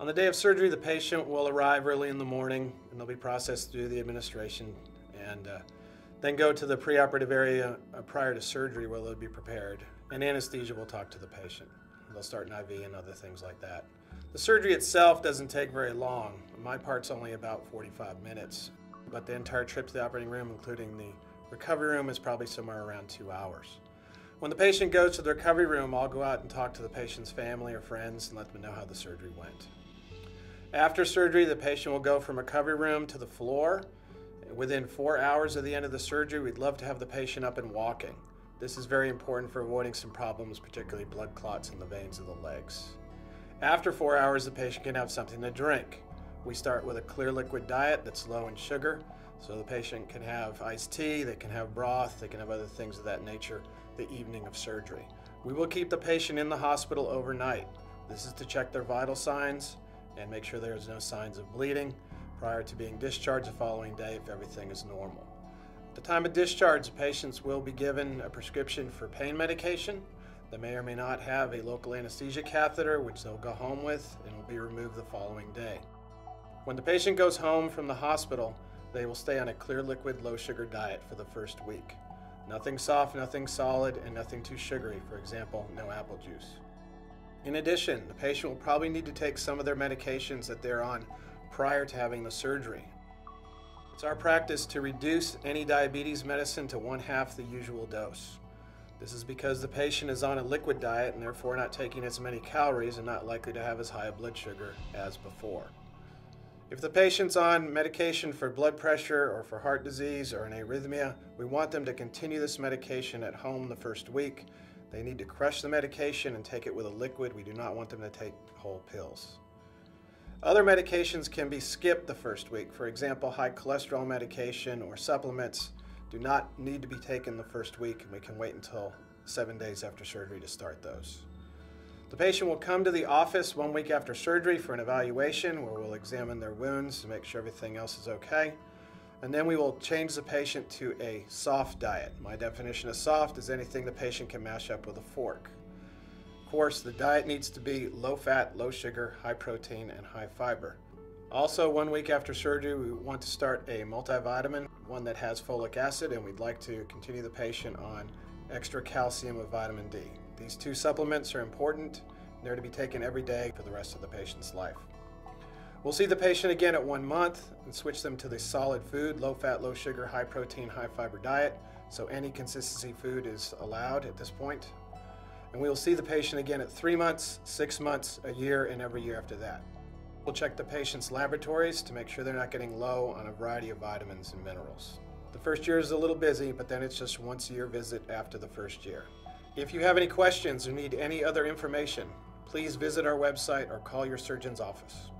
On the day of surgery, the patient will arrive early in the morning and they'll be processed through the administration and then go to the preoperative area prior to surgery where they'll be prepared. And anesthesia will talk to the patient. They'll start an IV and other things like that. The surgery itself doesn't take very long. My part's only about 45 minutes, but the entire trip to the operating room, including the recovery room, is probably somewhere around 2 hours. When the patient goes to the recovery room, I'll go out and talk to the patient's family or friends and let them know how the surgery went. After surgery, the patient will go from recovery room to the floor. Within 4 hours of the end of the surgery, we'd love to have the patient up and walking. This is very important for avoiding some problems, particularly blood clots in the veins of the legs. After 4 hours, the patient can have something to drink. We start with a clear liquid diet that's low in sugar, so the patient can have iced tea, they can have broth, they can have other things of that nature the evening of surgery. We will keep the patient in the hospital overnight. This is to check their vital signs and make sure there's no signs of bleeding prior to being discharged the following day if everything is normal. At the time of discharge, the patients will be given a prescription for pain medication. They may or may not have a local anesthesia catheter, which they'll go home with and will be removed the following day. When the patient goes home from the hospital, they will stay on a clear liquid, low sugar diet for the first week. Nothing soft, nothing solid, and nothing too sugary. For example, no apple juice. In addition, the patient will probably need to take some of their medications that they're on prior to having the surgery. It's our practice to reduce any diabetes medicine to 1/2 the usual dose. This is because the patient is on a liquid diet and therefore not taking as many calories and not likely to have as high a blood sugar as before. If the patient's on medication for blood pressure or for heart disease or an arrhythmia, we want them to continue this medication at home the first week. They need to crush the medication and take it with a liquid. We do not want them to take whole pills. Other medications can be skipped the first week. For example, high cholesterol medication or supplements do not need to be taken the first week, and we can wait until 7 days after surgery to start those. The patient will come to the office 1 week after surgery for an evaluation where we'll examine their wounds to make sure everything else is okay. And then we will change the patient to a soft diet. My definition of soft is anything the patient can mash up with a fork. Of course, the diet needs to be low fat, low sugar, high protein, and high fiber. Also, 1 week after surgery, we want to start a multivitamin, one that has folic acid, and we'd like to continue the patient on extra calcium with vitamin D. These two supplements are important. They're to be taken every day for the rest of the patient's life. We'll see the patient again at 1 month and switch them to the solid food, low fat, low sugar, high protein, high fiber diet. So any consistency food is allowed at this point. And we will see the patient again at 3 months, 6 months, a year, and every year after that. We'll check the patient's laboratories to make sure they're not getting low on a variety of vitamins and minerals. The first year is a little busy, but then it's just once a year visit after the first year. If you have any questions or need any other information, please visit our website or call your surgeon's office.